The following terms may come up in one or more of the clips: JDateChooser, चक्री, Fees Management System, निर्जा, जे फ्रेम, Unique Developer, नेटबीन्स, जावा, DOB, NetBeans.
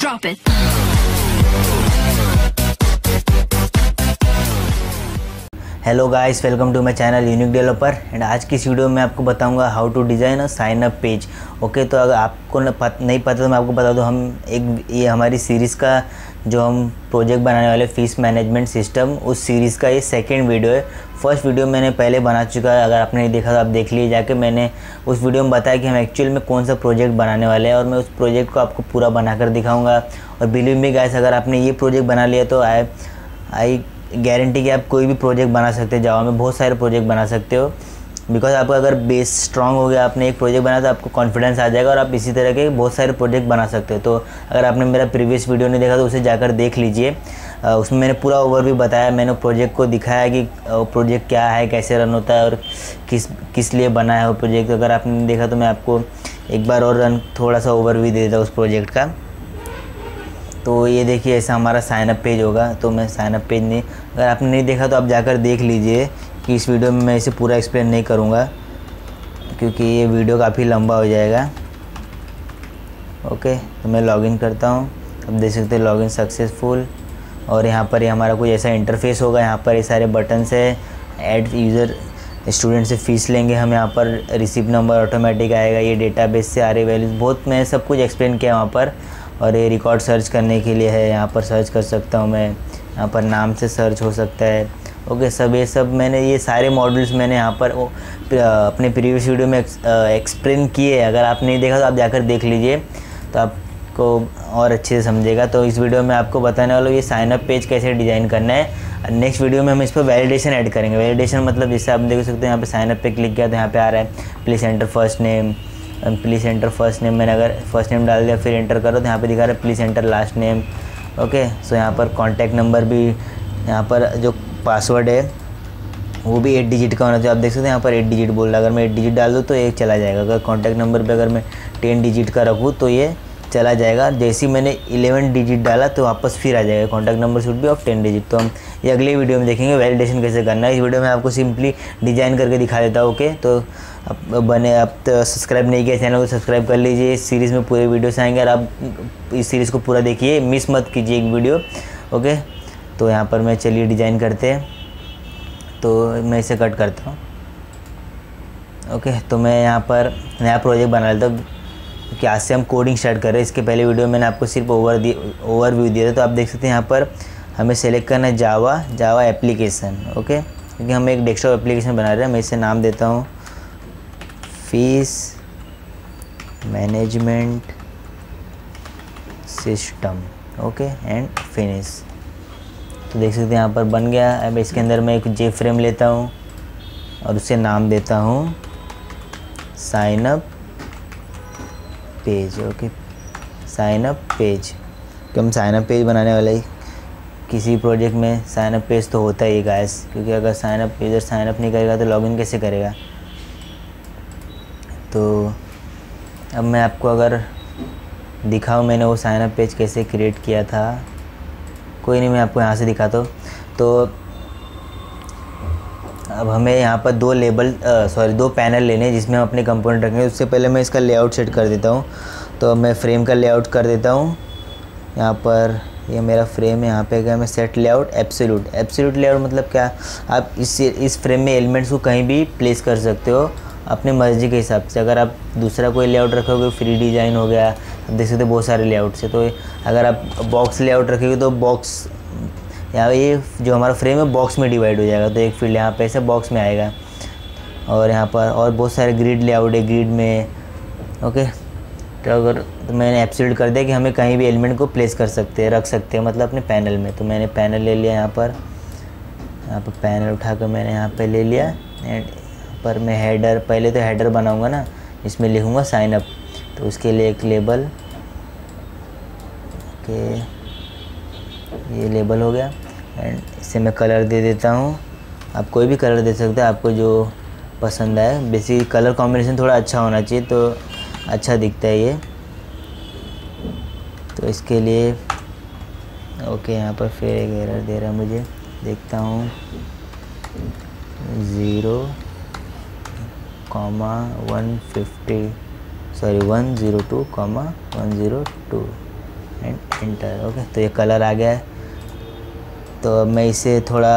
Drop it. Hello guys, welcome to my channel unique developer. And आज की इस video में आपको बताऊंगा how to design a sign up page. Okay, तो अगर आपको नहीं पता तो मैं आपको बता दूं, ये हमारी सीरीज़ का जो हम प्रोजेक्ट बनाने वाले फीस मैनेजमेंट सिस्टम, उस सीरीज़ का ये सेकंड वीडियो है। फर्स्ट वीडियो मैंने पहले बना चुका है, अगर आपने नहीं देखा तो आप देख लीजिए जाके। मैंने उस वीडियो में बताया कि हम एक्चुअल में कौन सा प्रोजेक्ट बनाने वाले हैं और मैं उस प्रोजेक्ट को आपको पूरा बनाकर दिखाऊँगा। और बिलीव मी गाइस, अगर आपने ये प्रोजेक्ट बना लिया तो आई गारंटी कि आप कोई भी प्रोजेक्ट बना सकते हो। जावा में बहुत सारे प्रोजेक्ट बना सकते हो, बिकॉज आपका अगर बेस स्ट्रांग हो गया, आपने एक प्रोजेक्ट बनाया तो आपको कॉन्फिडेंस आ जाएगा और आप इसी तरह के बहुत सारे प्रोजेक्ट बना सकते हो। तो अगर आपने मेरा प्रीवियस वीडियो नहीं देखा तो उसे जाकर देख लीजिए। उसमें मैंने पूरा ओवरव्यू बताया, मैंने प्रोजेक्ट को दिखाया कि प्रोजेक्ट क्या है, कैसे रन होता है और किस लिए बना है वो प्रोजेक्ट। अगर आपने नहीं देखा तो मैं आपको एक बार और थोड़ा सा ओवरव्यू दे देता हूँ उस प्रोजेक्ट का। तो ये देखिए, ऐसा हमारा साइनअप पेज होगा। तो मैं साइनअप पेज नहीं, अगर आपने नहीं देखा तो आप जाकर देख लीजिए कि इस वीडियो में मैं इसे पूरा एक्सप्लेन नहीं करूँगा क्योंकि ये वीडियो काफ़ी लंबा हो जाएगा। ओके, तो मैं लॉगिन करता हूँ। अब देख सकते हैं लॉगिन सक्सेसफुल। और यहाँ पर ये हमारा कुछ ऐसा इंटरफेस होगा। यहाँ पर ये सारे बटन्स है, ऐड यूज़र, स्टूडेंट से फ़ीस लेंगे हम, यहाँ पर रिसिप्ट नंबर ऑटोमेटिक आएगा, ये डेटाबेस से आ रही वैल्यूज, बहुत मैं सब कुछ एक्सप्लेन किया वहाँ पर। और ये रिकॉर्ड सर्च करने के लिए है, यहाँ पर सर्च कर सकता हूँ मैं, यहाँ पर नाम से सर्च हो सकता है। ओके, ये सब मैंने, ये सारे मॉड्यूल्स मैंने यहाँ पर अपने प्रीवियस वीडियो में एक्सप्लेन किए। अगर आपने नहीं देखा तो आप जाकर देख लीजिए, तो आपको और अच्छे से समझेगा। तो इस वीडियो में आपको बताने वाला हूँ ये साइनअप पेज कैसे डिज़ाइन करना है। नेक्स्ट वीडियो में हम इस पर वैलिडेशन ऐड करेंगे। वैलिडेशन मतलब जैसे आप देख सकते हैं, यहाँ पर साइनअप पे क्लिक किया तो यहाँ पर आ रहा है please enter first name. Please enter first name, मैंने अगर फर्स्ट नेम डाल दिया फिर एंटर करो तो यहाँ पे दिखा रहा है please enter last name. Okay, so यहाँ पर कॉन्टैक्ट नंबर भी, यहाँ पर जो पासवर्ड है वो भी 8 डिजिट का होना चाहिए। आप देख सकते हैं यहाँ पर 8 डिजिट बोल रहा है। अगर मैं 8 डिजिट डाल दूँ तो ये चला जाएगा। अगर कॉन्टैक्ट नंबर पर अगर मैं 10 डिजिट का रखूँ तो ये चला जाएगा। जैसे ही मैंने 11 डिजिट डाला तो वापस फिर आ जाएगा contact number should be of 10 digit. तो हम ये अगले वीडियो में देखेंगे वैलिडेशन कैसे करना है। इस वीडियो में आपको सिंपली डिज़ाइन करके दिखा देता हूँ। ओके, तो आप तो सब्सक्राइब नहीं किया चैनल को सब्सक्राइब कर लीजिए। इस सीरीज़ में पूरे वीडियोस आएंगे और आप इस सीरीज़ को पूरा देखिए, मिस मत कीजिए एक वीडियो। ओके, तो यहाँ पर मैं, चलिए डिज़ाइन करते हैं। तो मैं इसे कट करता हूँ। ओके, तो मैं यहाँ पर नया प्रोजेक्ट बना लेता हूँ कि आज से हम कोडिंग स्टार्ट कर रहे हैं। इसके पहले वीडियो में मैंने आपको सिर्फ ओवरव्यू दिया था। तो आप देख सकते हैं यहाँ पर हमें सेलेक्ट करना है जावा एप्लीकेशन। ओके, क्योंकि हम एक डेस्कटॉप एप्लीकेशन बना रहे हैं। मैं इसे नाम देता हूँ fees management system. Okay, and finish. तो देख सकते हैं यहाँ पर बन गया। अब इसके अंदर मैं एक जे फ्रेम लेता हूँ और उसे नाम देता हूँ sign up page. Okay, sign up page, क्योंकि हम साइनअप पेज बनाने वाले हैं। किसी प्रोजेक्ट में साइनअप पेज तो होता ही गाइस, क्योंकि अगर साइनअप पेज साइनअप नहीं करेगा तो लॉगिन कैसे करेगा। तो अब मैं आपको अगर दिखाऊँ मैंने वो साइनअप पेज कैसे क्रिएट किया था, कोई नहीं, मैं आपको यहाँ से दिखाता हूँ। तो अब हमें यहाँ पर दो पैनल लेने हैं जिसमें हम अपने कंपोनेंट रखेंगे। उससे पहले मैं इसका लेआउट सेट कर देता हूँ। तो मैं फ्रेम का लेआउट कर देता हूँ। यहाँ पर ये मेरा फ्रेम है, यहाँ पे गया मैं set layout absolute. Absolute layout मतलब क्या, आप इस फ्रेम में एलिमेंट्स को कहीं भी प्लेस कर सकते हो अपने मर्जी के हिसाब से। अगर आप दूसरा कोई लेआउट रखोगे, फ्री डिज़ाइन हो गया, आप देख सकते हो बहुत सारे लेआउट से। तो अगर आप बॉक्स लेआउट रखेंगे तो बॉक्स, या ये जो हमारा फ्रेम है बॉक्स में डिवाइड हो जाएगा, तो एक फील्ड यहाँ पे ऐसे बॉक्स में आएगा। और यहाँ पर और बहुत सारे ग्रिड लेआउट है, ग्रिड में। ओके, तो अगर मैंने एब्सोल्यूट कर दिया कि हमें कहीं भी एलिमेंट को प्लेस कर सकते हैं, रख सकते हैं, मतलब अपने पैनल में। तो मैंने पैनल ले लिया यहाँ पर, पैनल उठा कर मैंने यहाँ पर ले लिया। एंड पर मैं हेडर, पहले तो हेडर बनाऊंगा ना, इसमें लिखूंगा साइनअप। तो उसके लिए एक लेबल, ओके, ये लेबल हो गया। एंड इसे मैं कलर दे देता हूँ, आप कोई भी कलर दे सकते हैं आपको जो पसंद आए। बेसिक कलर कॉम्बिनेशन थोड़ा अच्छा होना चाहिए तो अच्छा दिखता है ये। तो इसके लिए ओके, यहाँ पर फिर एक एरर दे रहा है मुझे, देखता हूँ 0,150, सॉरी 102,102। And enter. ओके, तो ये कलर आ गया है। तो अब मैं इसे थोड़ा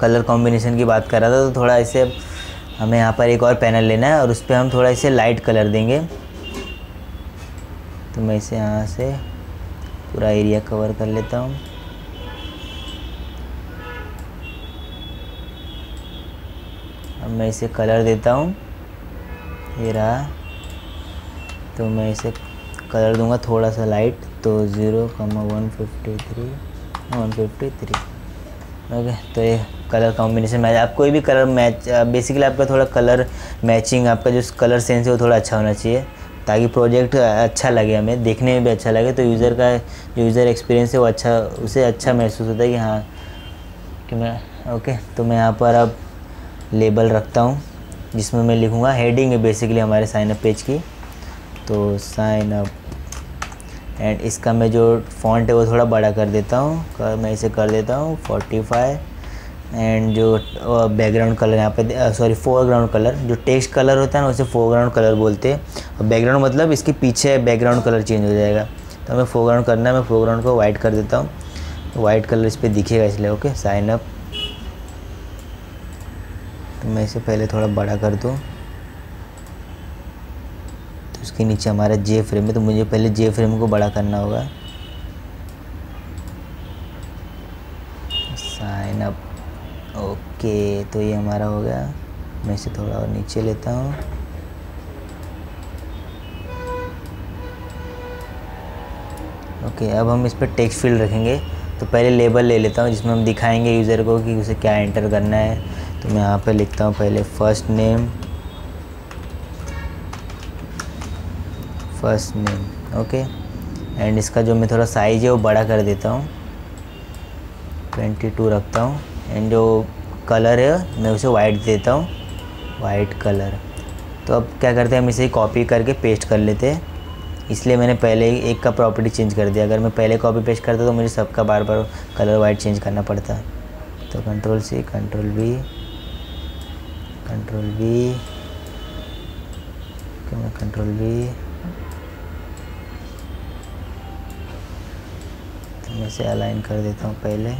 कलर कॉम्बिनेशन की बात कर रहा था, तो थोड़ा इसे हमें यहाँ पर एक और पैनल लेना है और उस पर हम थोड़ा इसे लाइट कलर देंगे। तो मैं इसे यहाँ से पूरा एरिया कवर कर लेता हूँ। अब मैं इसे कलर देता हूँ, ये रहा। तो मैं इसे कलर दूंगा थोड़ा सा लाइट, तो 0,153 153। ओके, तो ये कलर कॉम्बिनेशन मैच। आप कोई भी कलर मैच, बेसिकली आपका थोड़ा कलर मैचिंग, आपका जो कलर सेंस है वो थोड़ा अच्छा होना चाहिए ताकि प्रोजेक्ट अच्छा लगे, हमें देखने में भी अच्छा लगे। तो यूज़र का जो यूज़र एक्सपीरियंस है वो अच्छा, उसे अच्छा महसूस होता है कि हाँ कि मैं। ओके, तो मैं यहाँ पर अब लेबल रखता हूँ जिसमें मैं लिखूँगा हेडिंग है बेसिकली हमारे साइनअप पेज की। तो साइनअप, एंड इसका मैं जो फॉन्ट है वो थोड़ा बड़ा कर देता हूँ, मैं इसे कर देता हूँ 45। एंड जो बैकग्राउंड कलर यहाँ पे, सॉरी फोरग्राउंड कलर, जो टेक्स्ट कलर होता है ना उसे फोरग्राउंड कलर बोलते हैं, और बैकग्राउंड मतलब इसके पीछे बैकग्राउंड कलर चेंज हो जाएगा। तो हमें फोरग्राउंड करना है, मैं फोरग्राउंड को वाइट कर देता हूँ, वाइट कलर इस पर दिखेगा इसलिए। ओके, साइन अप, तो मैं इसे पहले थोड़ा बड़ा कर दूँ। तो उसके नीचे हमारा जे फ्रेम है, तो मुझे पहले जे फ्रेम को बड़ा करना होगा। साइन अप, ओके, तो ये हमारा हो गया। मैं इसे थोड़ा और नीचे लेता हूँ। ओके, अब हम इस पर टेक्स्ट फील्ड रखेंगे। तो पहले लेबल ले लेता हूँ जिसमें हम दिखाएंगे यूज़र को कि उसे क्या एंटर करना है। तो मैं यहाँ पे लिखता हूँ पहले फर्स्ट नेम। ओके, एंड इसका जो मैं थोड़ा साइज़ है वो बड़ा कर देता हूँ, 22 रखता हूँ। एंड जो कलर है मैं उसे वाइट देता हूँ, वाइट कलर। तो अब क्या करते हैं, हम इसे कॉपी करके पेस्ट कर लेते हैं, इसलिए मैंने पहले ही एक का प्रॉपर्टी चेंज कर दिया। अगर मैं पहले कॉपी पेस्ट करता तो मुझे सबका बार बार कलर वाइट चेंज करना पड़ता। तो control C, control V, control V। तो मैं इसे अलाइन कर देता हूँ पहले।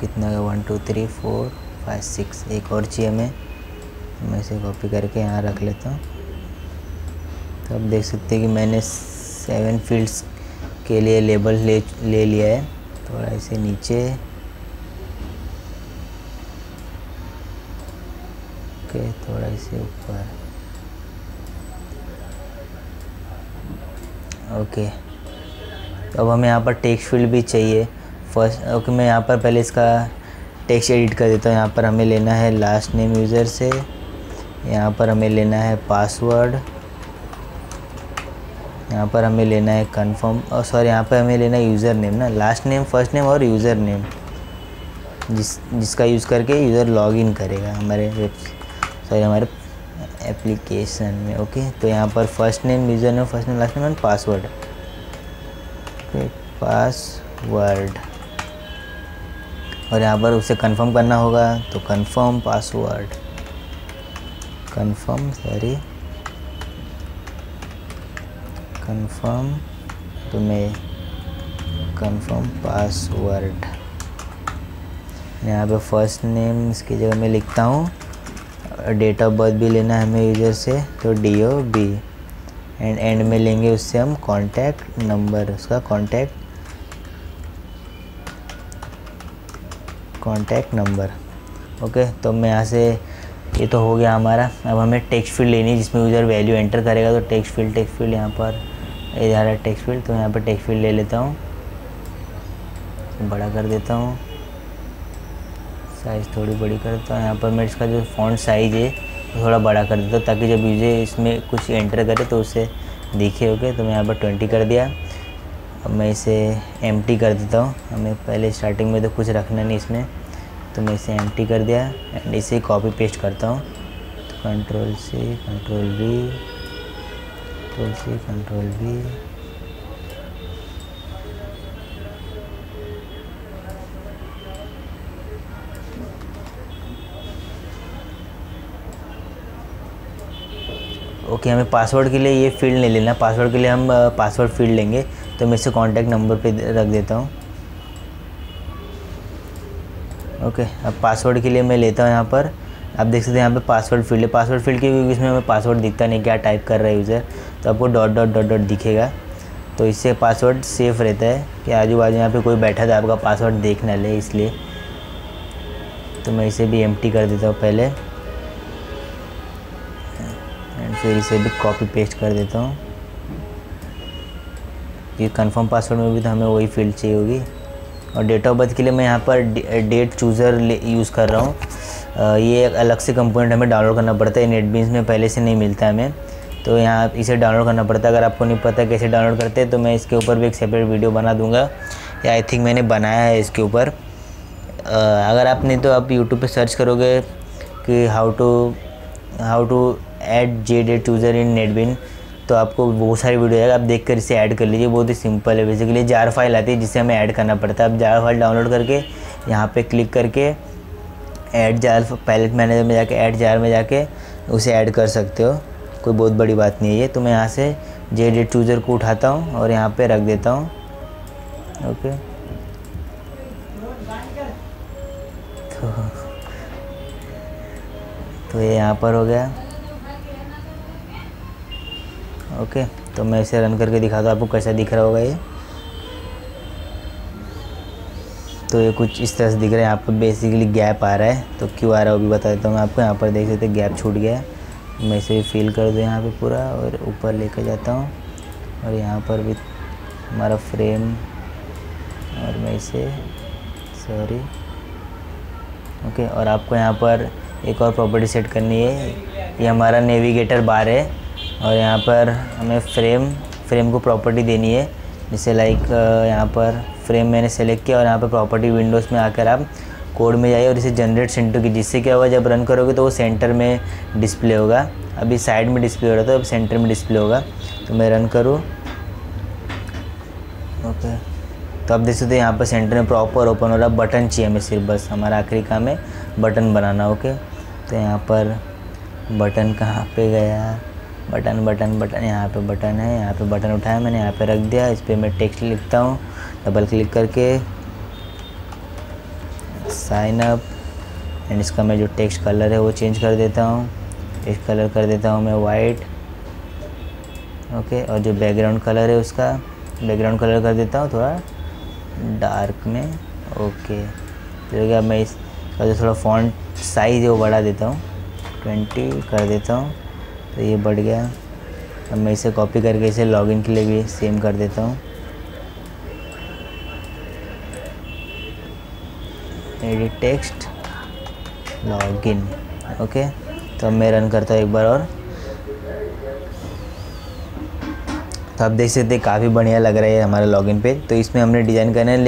कितना है, 1 2 3 4 5 6, एक और चाहिए हमें। मैं इसे कॉपी करके यहाँ रख लेता हूँ। तो आप देख सकते हैं कि मैंने 7 फील्ड्स के लिए लेबल ले लिया है। थोड़ा इसे नीचे, ओके, थोड़ा इसे ऊपर। ओके, अब हमें यहाँ पर टेक्स्ट फील्ड भी चाहिए फर्स्ट। ओके, मैं यहाँ पर पहले इसका टेक्स्ट एडिट कर देता हूँ। यहाँ पर हमें लेना है लास्ट नेम यूज़र से, यहाँ पर हमें लेना है पासवर्ड, यहाँ पर हमें लेना है कन्फर्म, और सॉरी यहाँ पर हमें लेना है यूज़र नेम ना, लास्ट नेम, फर्स्ट नेम और यूज़र नेम जिसका यूज़ करके यूज़र लॉगिन करेगा हमारे हमारे एप्लीकेशन में। ओके, तो यहाँ पर first name, user name, first name, last name and password, password, और यहाँ पर उसे कंफर्म करना होगा। तो कंफर्म पासवर्ड, कंफर्म, तो मैं कंफर्म पासवर्ड। यहाँ पे फर्स्ट नेम इसकी जगह मैं लिखता हूँ, डेट ऑफ बर्थ भी लेना है हमें यूज़र से, तो DOB, एंड एंड में लेंगे उससे हम कॉन्टैक्ट नंबर, उसका कॉन्टैक्ट नंबर। ओके, तो मैं यहाँ से ये तो हो गया हमारा। अब हमें टेक्स्ट फील्ड लेनी है जिसमें यूज़र वैल्यू एंटर करेगा। तो टेक्स्ट फील्ड यहाँ पर इधर टेक्स्ट फील्ड, तो यहाँ पर टेक्स्ट फील्ड ले लेता हूँ, बड़ा कर देता हूँ, साइज़ थोड़ी बड़ी करता हूँ। यहाँ पर मैं इसका जो फॉन्ट साइज़ है थोड़ा बड़ा कर देता हूँ ताकि जब यूज़र इसमें कुछ एंटर करे तो उसे दिखे। ओके, तो मैं यहाँ पर 20 कर दिया। अब मैं इसे एम्प्टी कर देता हूँ, हमें पहले स्टार्टिंग में तो कुछ रखना नहीं इसमें। तो मैं इसे एम्प्टी कर दिया एंड इसे कॉपी पेस्ट करता हूँ। तो control C, control V, okay, हमें पासवर्ड के लिए ये फील्ड नहीं लेना, पासवर्ड के लिए हम पासवर्ड फील्ड लेंगे। तो मैं इसे कॉन्टैक्ट नंबर पे रख देता हूँ। ओके, अब पासवर्ड के लिए मैं लेता हूँ यहाँ पर, आप देख सकते हैं यहाँ पे पासवर्ड फील्ड है। पासवर्ड फील्ड क्योंकि इसमें हमें पासवर्ड दिखता नहीं, क्या टाइप कर रहा है यूज़र, तो आपको डॉट डॉट डॉट डॉट दिखेगा, तो इससे पासवर्ड सेफ़ रहता है कि आजू बाजू यहाँ पे कोई बैठा था आपका पासवर्ड देख ना ले, इसलिए। तो मैं इसे भी एम्प्टी कर देता हूँ पहले, एंड फिर इसे भी कॉपी पेस्ट कर देता हूँ। ये कन्फर्म पासवर्ड में भी तो हमें वही फील्ड चाहिए होगी। और डेट ऑफ बर्थ के लिए मैं यहाँ पर डेट चूज़र यूज़ कर रहा हूँ। ये एक अलग से कंपोनेंट हमें डाउनलोड करना पड़ता है, नेटबीन्स में पहले से नहीं मिलता हमें, तो यहाँ इसे डाउनलोड करना पड़ता है। अगर आपको नहीं पता कैसे डाउनलोड करते हैं तो मैं इसके ऊपर भी एक सेपरेट वीडियो बना दूँगा, या आई थिंक मैंने बनाया है इसके ऊपर। अगर आप नहीं तो आप यूट्यूब पर सर्च करोगे कि how to add JDateChooser in नेटबीन, तो आपको बहुत सारी वीडियो है, आप देखकर इसे ऐड कर लीजिए। बहुत ही सिंपल है, बेसिकली जार फाइल आती है जिसे हमें ऐड करना पड़ता है। आप जार फाइल डाउनलोड करके यहाँ पे क्लिक करके ऐड जार पैलेट मैनेजर में जाके ऐड जार में जाके उसे ऐड कर सकते हो, कोई बहुत बड़ी बात नहीं है। तो मैं यहाँ से JDateChooser को उठाता हूँ और यहाँ पर रख देता हूँ। ओके, तो ये यहाँ पर हो गया। ओके, तो मैं इसे रन करके दिखाता हूँ आपको कैसा दिख रहा होगा ये। तो ये कुछ इस तरह से दिख रहा है, यहाँ पर बेसिकली गैप आ रहा है, तो क्यों आ रहा है वो भी बता देता हूँ मैं आपको। यहाँ पर देख सकते हैं गैप छूट गया है, मैं इसे फिल कर दूँ यहाँ पे पूरा, और ऊपर लेकर जाता हूँ, और यहाँ पर भी हमारा फ्रेम, और मैं इसे सॉरी ओके। और आपको यहाँ पर एक और प्रॉपर्टी सेट करनी है, ये हमारा नेविगेटर बार है, और यहाँ पर हमें फ्रेम को प्रॉपर्टी देनी है, जैसे लाइक यहाँ पर फ्रेम मैंने सेलेक्ट किया, और यहाँ पर प्रॉपर्टी विंडोज़ में आकर आप कोड में जाइए और इसे जनरेट सेंटर की, जिससे क्या होगा जब रन करोगे तो वो सेंटर में डिस्प्ले होगा। अभी साइड में डिस्प्ले हो रहा था, अब सेंटर में डिस्प्ले होगा। तो मैं रन करूँ, ओके, तो आप देख सकते हैं यहाँ पर सेंटर में प्रॉपर ओपन हो रहा। बटन चाहिए हमें सिर्फ, बस हमारा आखिरी काम है बटन बनाना। ओके, तो यहाँ पर बटन कहाँ पर गया, बटन बटन बटन, यहाँ पे बटन है, यहाँ पे बटन उठाया मैंने, यहाँ पे रख दिया। इस पर मैं टेक्स्ट लिखता हूँ, डबल क्लिक करके साइन अप, एंड इसका मैं जो टेक्स्ट कलर है वो चेंज कर देता हूँ। टेक्स्ट कलर कर देता हूँ मैं वाइट, ओके, और जो बैकग्राउंड कलर है उसका बैकग्राउंड कलर कर देता हूँ थोड़ा डार्क में। ओके, तो अब मैं इसका जो थोड़ा फॉन्ट साइज़ है वो बढ़ा देता हूँ, 20 कर देता हूँ, तो ये बढ़ गया। अब मैं इसे कॉपी करके इसे लॉगिन के लिए भी सेम कर देता हूँ। एडिट टेक्स्ट लॉगिन, ओके, तो मैं रन करता हूँ एक बार और। तो आप देख सकते हैं काफ़ी बढ़िया लग रहा है हमारा लॉगिन पेज। तो इसमें हमने डिज़ाइन करना है।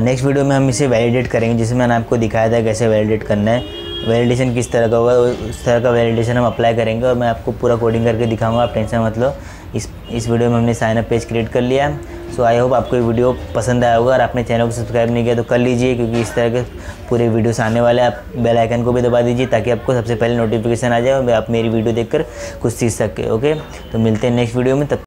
नेक्स्ट वीडियो में हम इसे वैलिडेट करेंगे, जिसमें मैंने आपको दिखाया था कैसे वैलिडेट करना है। वैलिडेशन किस तरह का होगा, उस तरह का वैलिडेशन हम अप्लाई करेंगे, और मैं आपको पूरा कोडिंग करके दिखाऊंगा, आप टेंशन मत लो। इस वीडियो में हमने साइनअप पेज क्रिएट कर लिया। सो आई होप आपको ये वीडियो पसंद आया होगा, और आपने चैनल को सब्सक्राइब नहीं किया तो कर लीजिए, क्योंकि इस तरह के पूरे वीडियोस आने वाले हैं। आप बेल आइकन को भी दबा दीजिए ताकि आपको सबसे पहले नोटिफिकेशन आ जाए, और आप मेरी वीडियो देखकर कुछ सीख सके। ओके, तो मिलते हैं नेक्स्ट वीडियो में, तब